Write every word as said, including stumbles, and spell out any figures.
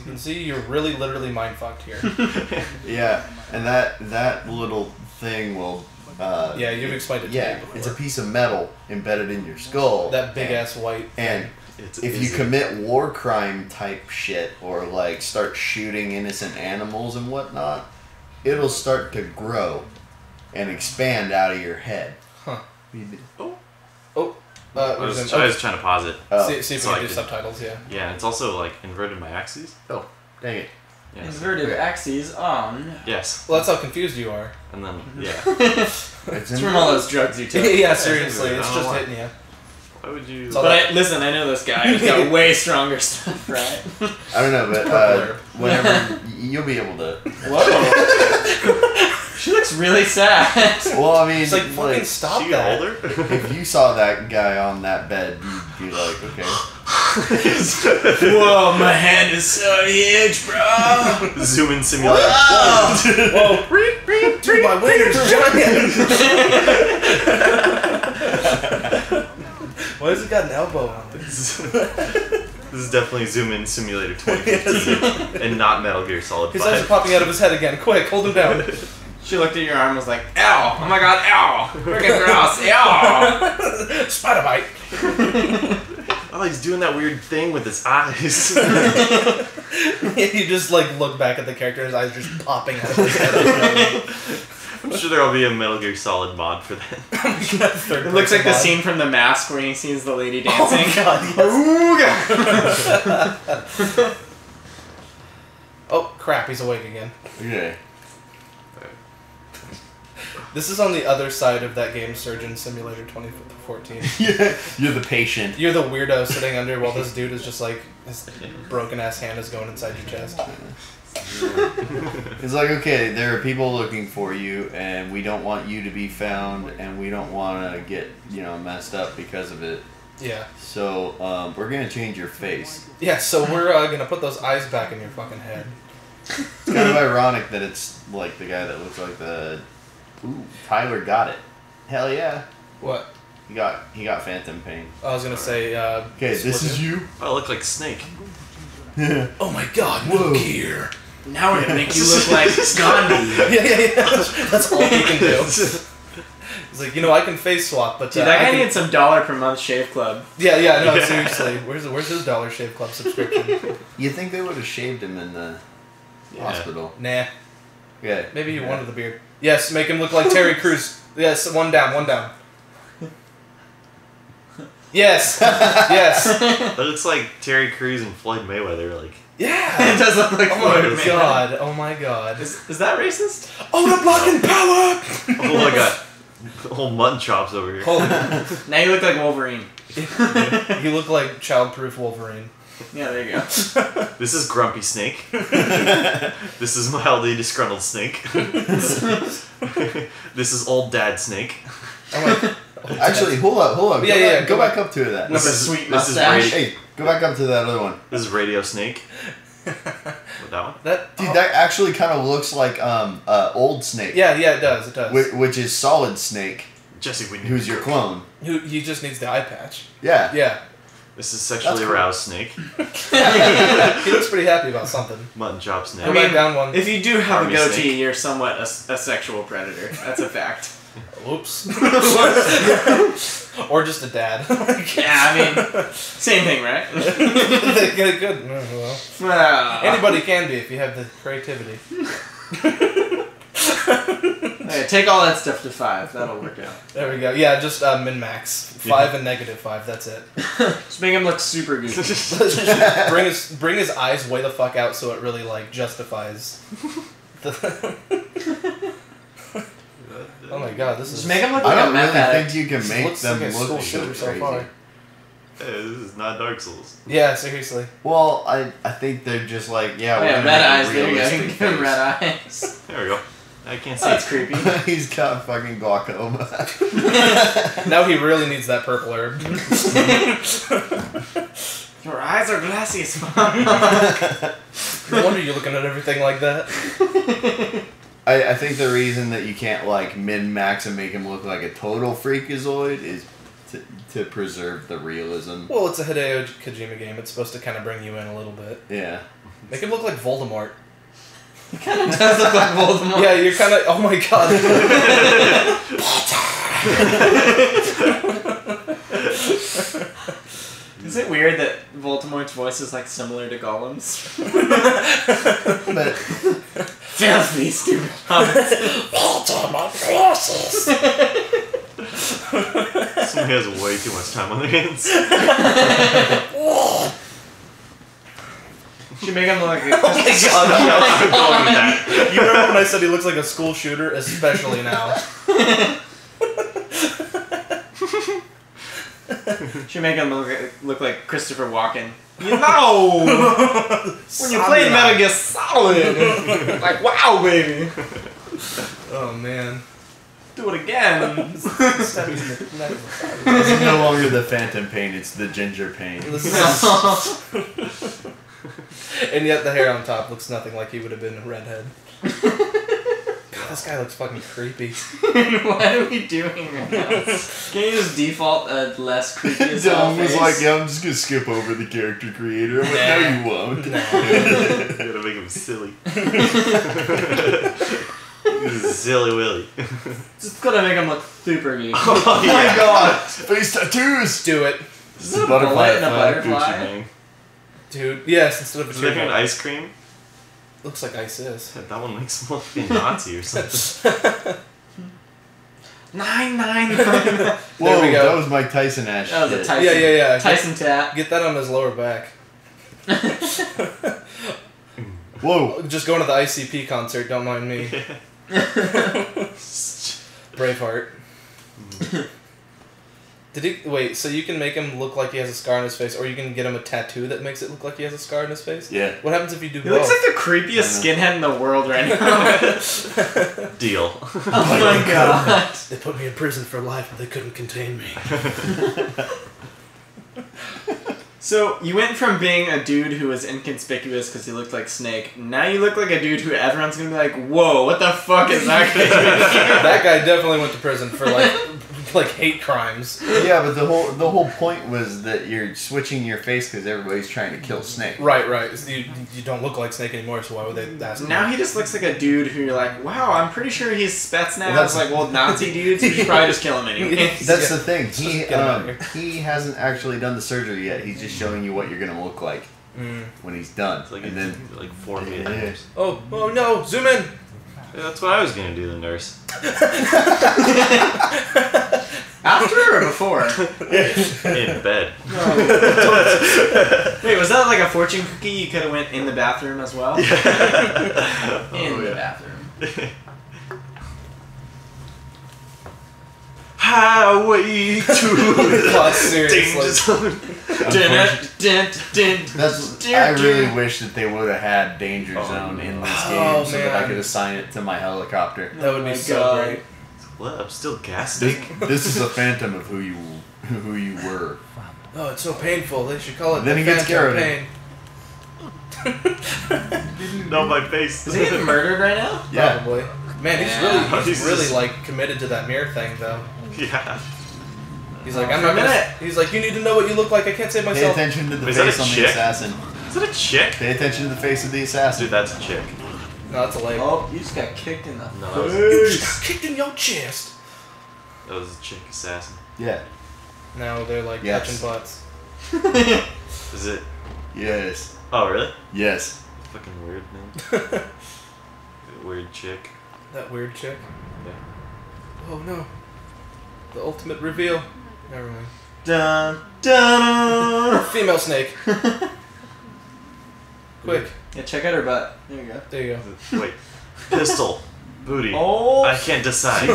you can see, you're really literally mindfucked here. Yeah, and that that little thing will... Uh, yeah, you've explained it yeah, to me before. It's a piece of metal embedded in your skull. That big-ass white thing. And it's if easy. you commit war crime type shit, or like start shooting innocent animals and whatnot, it'll start to grow and expand out of your head. Huh. Oh. Oh. Uh, I, was, was I was trying to pause it. Oh. See, see if so we can do subtitles, yeah. Yeah, it's also like inverted my axes. Oh, dang it. Yeah, inverted so. axes on... Yes. Well, that's how confused you are. And then, yeah. it's it's from all those drugs you take. Yeah, seriously, it's just hitting you. Why would you... But I, listen, I know this guy. He's got way stronger stuff, right? I don't know, but uh, whenever... You'll be able to... Whoa. She looks really sad. Well, I mean, like, like, stop that. Older? If you saw that guy on that bed, you'd be like, okay. Whoa, my hand is so huge, bro. Zoom in simulator. Whoa, whoa, whoa. Dude, my winner's giant. Why has it got an elbow on it? This is definitely Zoom In Simulator twenty fourteen, and not Metal Gear Solid five. His eyes are popping out of his head again. Quick, hold him down. She looked at your arm and was like, ow! Oh my god, ow! Freaking gross, ow! Spider bite! Oh, he's doing that weird thing with his eyes. You just, like, look back at the character, his eyes just popping out of his head. I'm sure there'll be a Metal Gear Solid mod for that. Oh god, it looks like mod. The scene from The Mask where he sees the lady dancing. Oh god, yes. Ooh, god. Oh crap, he's awake again. Yeah. This is on the other side of that game, Surgeon Simulator twenty fourteen. Yeah, you're the patient. You're the weirdo sitting under while this dude is just like, his broken ass hand is going inside your chest. It's like, okay, there are people looking for you, and we don't want you to be found, and we don't want to get, you know, messed up because of it. Yeah. So, um, we're going to change your face. Yeah, so we're uh, going to put those eyes back in your fucking head. It's kind of ironic that it's, like, the guy that looks like the... Ooh, Tyler got it. Hell yeah. What? He got he got Phantom Pain. I was going to say... Uh, okay, this is you. I look like Snake. Oh my god, whoa. Look here. Now we're going to make you look like Gandhi. Yeah, yeah, yeah. That's, that's all you can do. He's like, you know, I can face swap, but... Uh, Dude, that guy needs some dollar per month Shave Club. Yeah, yeah, no, yeah. seriously. Where's, where's his Dollar Shave Club subscription? You think they would have shaved him in the yeah. hospital. Nah. Yeah. Maybe he yeah. wanted the beard. Yes, make him look like Terry Crews. Yes, one down, one down. Yes, yes. It looks like Terry Crews and Floyd Mayweather, like. Yeah, it does look like Floyd Mayweather. Oh my god! Oh my god! Is is that racist? Oh, the blocking power! Oh my god! The whole mutton chops over here. Holy. Now you look like Wolverine. You look like childproof Wolverine. Yeah, there you go. This is Grumpy Snake. This is mildly disgruntled Snake. This is old Dad Snake. Oh my, old Actually, dad. hold up, hold up. Yeah, go yeah, back, yeah. Go back up to that. This, this is sweet mustache. Hey, go back up to that other one. This is Radio Snake. What, that one? That, Dude, oh. that actually kind of looks like um uh, old Snake. Yeah, yeah, it does. It does. Which, which is Solid Snake. Jesse Whitney. Who's your clone? Who he just needs the eye patch. Yeah. Yeah. This is sexually cool. aroused Snake. He looks pretty happy about something. Mutton chop Snake. I mean, down one. If you do have Army a goatee, snake. You're somewhat a, a sexual predator. That's a fact. Oops. Or just a dad. Yeah, I mean, same thing, right? They get it good. Well, well, anybody can be if you have the creativity. Okay, take all that stuff to five. That'll work out. There we go. Yeah, just uh, min-max. Five yeah. and negative five. That's it. Just make him look super goofy. bring, his, bring his eyes way the fuck out so it really, like, justifies. The oh my god, this is... Just make him look like I don't a really think you can make them like look so, so far. Hey, this is not Dark Souls. Yeah, seriously. Well, I I think they're just like, yeah, oh, we're yeah, red eyes, there you go. Red eyes. There we go. I can't see. Oh, it's creepy. He's got fucking glaucoma. Now he really needs that purple herb. Your eyes are glassy as fuck. No wonder you're looking at everything like that. I, I think the reason that you can't, like, min-max and make him look like a total freakazoid is to, to preserve the realism. Well, it's a Hideo Kojima game. It's supposed to kind of bring you in a little bit. Yeah. Make him look like Voldemort. He kind of does look like Voldemort. Yeah, you're kind of... Oh my god. Is it weird that Voldemort's voice is like similar to Gollum's? But... Just these stupid hobbits. Voldemort voices! Somebody has way too much time on their hands. Should make him look like... Oh my god, I'm going with that. You remember when I said he looks like a school shooter? Especially now. Should make him look, look like Christopher Walken. You know! When you played Metal Gear Solid! Like, wow, baby! Oh, man. Do it again. This is no longer the Phantom Pain, it's the Ginger Pain. And yet the hair on top looks nothing like he would have been a redhead. God, this guy looks fucking creepy. What are we doing right now? Can you just default a less creepy as Dom was face? Like, yeah, I'm just gonna skip over the character creator. I'm like, nah. No, you won't. Nah. You gotta make him silly. Silly Willy. Just gotta make him look super geeky. Oh yeah. My god! Face tattoos! Do it. This is a butterfly and a butterfly. Dude, yes, instead of a chicken. An ice cream? Looks like ice is. Yeah, that one makes him look like a Nazi or something. nine, nine, nine. Whoa, there we go. That was Mike Tyson ash. That was a Tyson. Yeah, yeah, yeah. Tyson get, tap. Get that on his lower back. Whoa. Just going to the I C P concert, don't mind me. Yeah. Braveheart. Did he wait? So you can make him look like he has a scar on his face, or you can get him a tattoo that makes it look like he has a scar on his face. Yeah. What happens if you do both? He looks like the creepiest skinhead in the world right now. Deal. Oh my god. They put me in prison for life, but they couldn't contain me. So, you went from being a dude who was inconspicuous because he looked like Snake, now you look like a dude who everyone's gonna be like, whoa, what the fuck is that guy doing? That guy definitely went to prison for, like, like hate crimes. Yeah, but the whole the whole point was that you're switching your face because everybody's trying to kill Snake. Right, right. You, you don't look like Snake anymore, so why would they ask Now him? He just looks like a dude who you're like, wow, I'm pretty sure he's Spets now. Well, that's like, well, Nazi dudes, you should probably just kill him anyway. That's yeah. the thing. He, um, he hasn't actually done the surgery yet. He's just showing you what you're going to look like mm. when he's done. It's like, and then, like four yeah. minutes. Oh, oh no, zoom in! Yeah, that's what I was gonna do, the nurse. After or before? In bed. Wait, was that like a fortune cookie? You could have went in the bathroom as well? Yeah. in oh, the yeah. bathroom. Highway to the Danger Zone. I really wish that they would have had Danger oh, Zone no. in this oh, game so man. that I could assign it to my helicopter. That would oh be so God. great. Well, I'm still gassed. This, this is a phantom of who you who you were. Oh, it's so painful. They should call it then the he Phantom Pain. No, my face. Is he getting murdered right now? Yeah. Probably. Man, he's yeah. really, he's really like committed to that mirror thing, though. Yeah. He's like, I'm not gonna. He's like, you need to know what you look like. I can't save myself. Pay attention to the Wait, face on chick? the assassin. Is that a chick? Pay attention to the face of the assassin. Dude, that's a chick. No, that's a lady. Oh, you just got kicked in the no, face. You just got kicked in your chest. That was a chick assassin. Yeah. Now they're like yes. touching butts. Is it? Yes. Oh, really? Yes. That's fucking weird, man. Weird chick. That weird chick. Yeah. Oh no. The ultimate reveal. Never mind. Dun dun. Female snake. Quick. Yeah, check out her butt. There you go. There you go. Wait. Pistol. Booty. Oh. I can't decide.